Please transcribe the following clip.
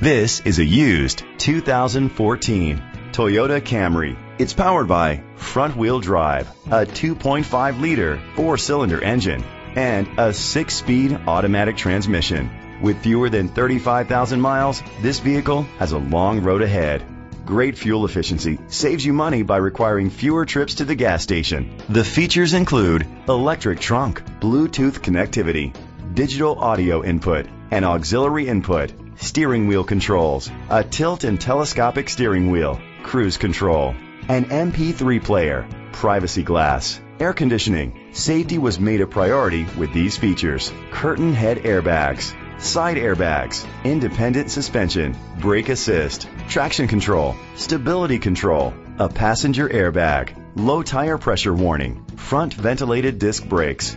This is a used 2014 Toyota Camry. It's powered by front-wheel drive, a 2.5-liter four-cylinder engine, and a 6-speed automatic transmission. With fewer than 35,000 miles, this vehicle has a long road ahead. Great fuel efficiency saves you money by requiring fewer trips to the gas station. The features include electric trunk, Bluetooth connectivity, digital audio input, and auxiliary input, steering wheel controls, a tilt and telescopic steering wheel, cruise control, an MP3 player, privacy glass, air conditioning. Safety was made a priority with these features: curtain head airbags, side airbags, independent suspension, brake assist, traction control, stability control, a passenger airbag, low tire pressure warning, front ventilated disc brakes,